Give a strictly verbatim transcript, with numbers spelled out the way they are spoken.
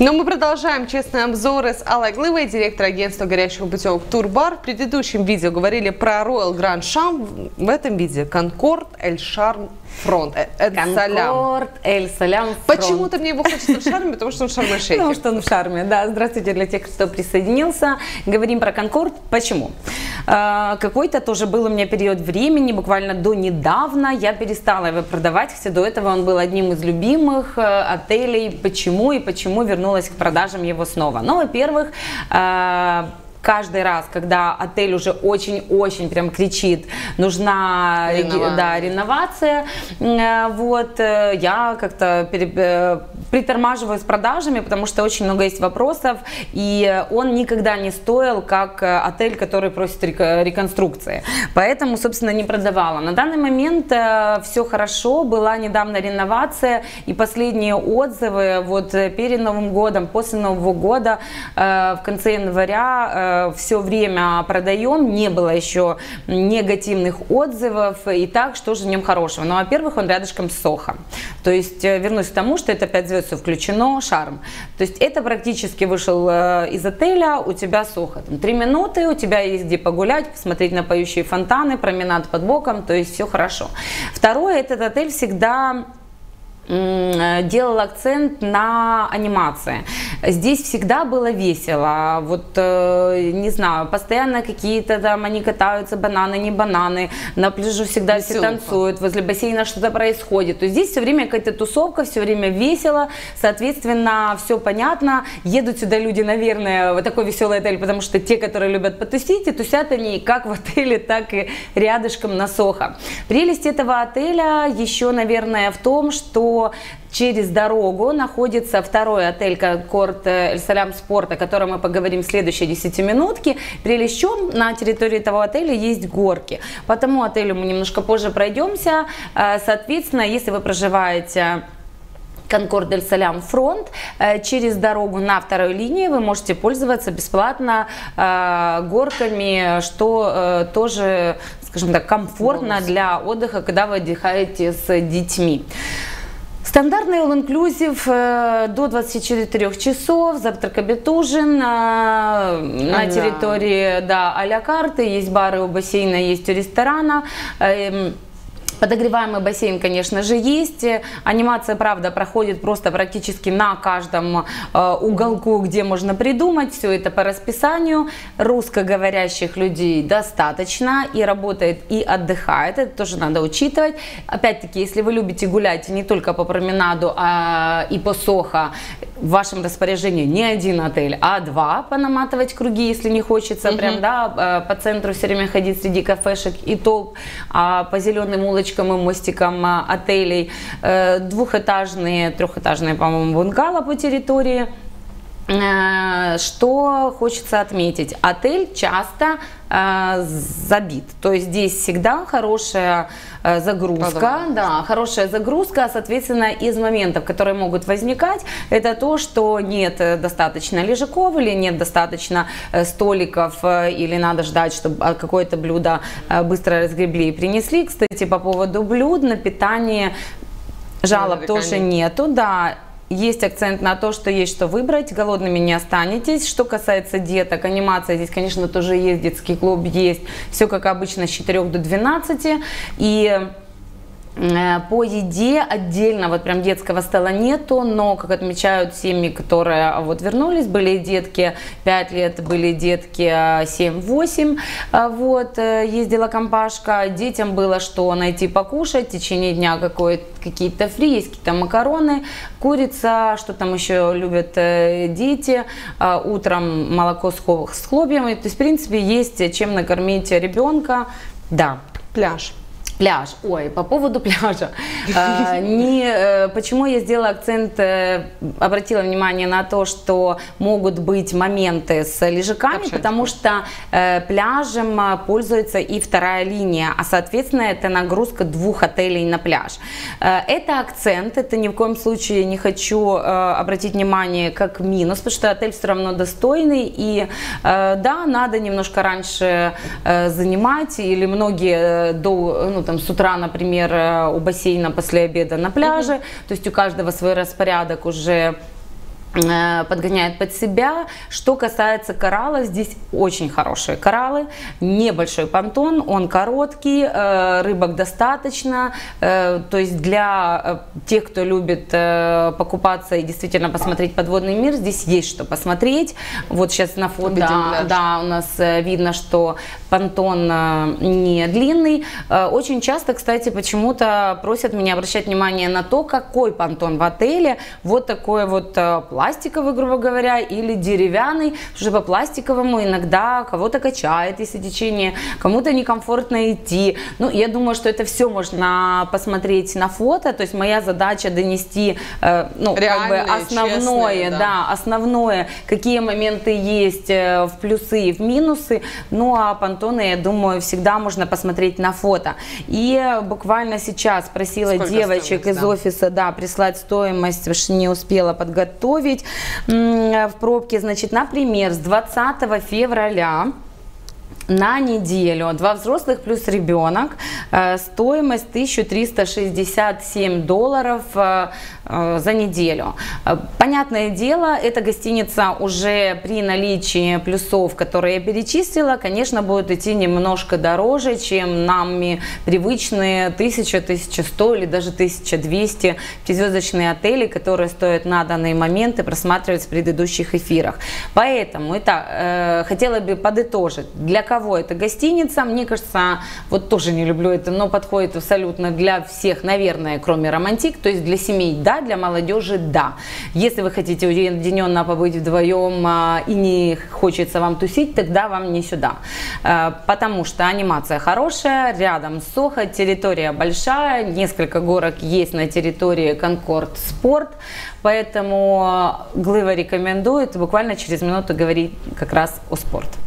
Но мы продолжаем честные обзоры с Аллой Глывой, директор агентства «Горящего путевок Турбар». В предыдущем видео говорили про Royal Grand Шам, в этом видео Concorde El Salam Front. Concorde El Salam Front. Почему-то мне его хочется в Шарме, потому что он в Шарм-эль-Шейхе. Потому что он в Шарме, да. Здравствуйте для тех, кто присоединился. Говорим про Concorde. Почему? Какой-то тоже был у меня период времени, буквально до недавно я перестала его продавать, хотя до этого он был одним из любимых отелей. Почему и почему вернулась к продажам его снова? Ну, во-первых, каждый раз, когда отель уже очень-очень прям кричит, нужна реновация, да, реновация вот, я как-то притормаживаю с продажами, потому что очень много есть вопросов, и он никогда не стоил как отель, который просит реконструкции, поэтому, собственно, не продавала. На данный момент все хорошо, была недавно реновация, и последние отзывы вот перед Новым годом, после Нового года, в конце января, все время продаем, не было еще негативных отзывов. Итак, что же в нем хорошего? Ну, во-первых, он рядышком с Сохо. То есть, вернусь к тому, что это пять звезд, включено, шарм. То есть, это практически вышел из отеля, у тебя Сохо. Там три минуты, у тебя есть где погулять, посмотреть на поющие фонтаны, променад под боком, то есть, все хорошо. Второе, этот отель всегда делал акцент на анимации. Здесь всегда было весело, вот не знаю, постоянно какие-то там они катаются, бананы, не бананы, на пляжу всегда все танцуют, возле бассейна что-то происходит, то есть здесь все время какая-то тусовка, все время весело, соответственно, все понятно, едут сюда люди, наверное, вот такой веселый отель, потому что те, которые любят потусить, и тусят они как в отеле, так и рядышком на Сохо. Прелесть этого отеля еще, наверное, в том, что через дорогу находится второй отель Concorde El Salam Sport, о котором мы поговорим в следующей десятиминутке. Прелесть в чем? На территории того отеля есть горки. По тому отелю мы немножко позже пройдемся. Соответственно, если вы проживаете Concorde El Salam Front, через дорогу на второй линии вы можете пользоваться бесплатно горками, что тоже, скажем так, комфортно для отдыха, когда вы отдыхаете с детьми. Стандартный all-inclusive до двадцати четырёх часов, завтрак, обед, ужин, на а территории, да, а-ля карты, есть бары у бассейна, есть у ресторана. Подогреваемый бассейн, конечно же, есть. Анимация, правда, проходит просто практически на каждом э, уголку, где можно придумать. Все это по расписанию. Русскоговорящих людей достаточно. И работает, и отдыхает. Это тоже надо учитывать. Опять-таки, если вы любите гулять не только по променаду, а и по Сохо, в вашем распоряжении не один отель, а два. Понаматывать круги, если не хочется. Mm-hmm. Прям, да, по центру все время ходить среди кафешек и толп. А по зеленым улочкам и мостиком отелей, двухэтажные, трехэтажные, по-моему, бунгало по территории. Что хочется отметить, отель часто забит, то есть здесь всегда хорошая загрузка, да, хорошая загрузка, соответственно, из моментов, которые могут возникать, это то, что нет достаточно лежаков или нет достаточно столиков, или надо ждать, чтобы какое-то блюдо быстро разгребли и принесли. Кстати, по поводу блюд на питание жалоб ну, тоже нету, да. Есть акцент на то, что есть что выбрать, голодными не останетесь. Что касается деток, анимация здесь, конечно, тоже есть, детский клуб есть. Все, как обычно, с четырёх до двенадцати. И по еде отдельно вот прям детского стола нету, но, как отмечают семьи, которые вот вернулись, были детки пять лет, были детки семь-восемь, вот, ездила компашка, детям было что найти покушать, в течение дня какие-то фри, есть какие-то макароны, курица, что там еще любят дети, утром молоко с хлопьями, то есть, в принципе, есть чем накормить ребенка, да, пляж. Пляж. Ой, по поводу пляжа. А, не, почему я сделала акцент, обратила внимание на то, что могут быть моменты с лежаками, Общем, потому что э, пляжем пользуется и вторая линия, а соответственно это нагрузка двух отелей на пляж. Э, это акцент, это ни в коем случае не хочу э, обратить внимание как минус, потому что отель все равно достойный и э, да, надо немножко раньше э, занимать, или многие до, ну, там, с утра, например, у бассейна, после обеда на пляже, mm-hmm. то есть у каждого свой распорядок уже подгоняет под себя. Что касается коралла, здесь очень хорошие кораллы, небольшой понтон, он короткий, рыбок достаточно, то есть для тех, кто любит покупаться и действительно посмотреть подводный мир, здесь есть что посмотреть. Вот сейчас на фото, да, да, у нас видно, что понтон не длинный. Очень часто, кстати, почему-то просят меня обращать внимание на то, какой понтон в отеле, вот такой вот плавающий, пластиковый, грубо говоря, или деревянный, потому что по пластиковому иногда кого-то качает, если течение, кому-то некомфортно идти. Ну, я думаю, что это все можно посмотреть на фото, то есть моя задача донести, ну, реальные, как бы основное, честные, да. да, основное, какие моменты есть в плюсы и в минусы, ну, а понтоны, я думаю, всегда можно посмотреть на фото. И буквально сейчас просила Сколько девочек стоимость, из да? офиса, да, прислать стоимость, потому что не успела подготовить. В пробке, значит, например, с двадцатого февраля на неделю два взрослых плюс ребенок, стоимость тысяча триста шестьдесят семь долларов за неделю. Понятное дело, эта гостиница уже при наличии плюсов, которые я перечислила, конечно, будет идти немножко дороже, чем нами привычные тысяча, тысяча сто или даже тысяча двести пятизвездочные отели, которые стоят на данный момент и просматриваются в предыдущих эфирах. Поэтому это, э, хотела бы подытожить, для кого эта гостиница, мне кажется, вот тоже не люблю это, но подходит абсолютно для всех, наверное, кроме романтик, то есть для семей, да, для молодежи, да. Если вы хотите уединенно побыть вдвоем и не хочется вам тусить, тогда вам не сюда, потому что анимация хорошая, рядом с Сохо, территория большая, несколько горок есть на территории Concorde Sport, поэтому Глыва рекомендует, буквально через минуту говорить как раз о спорте.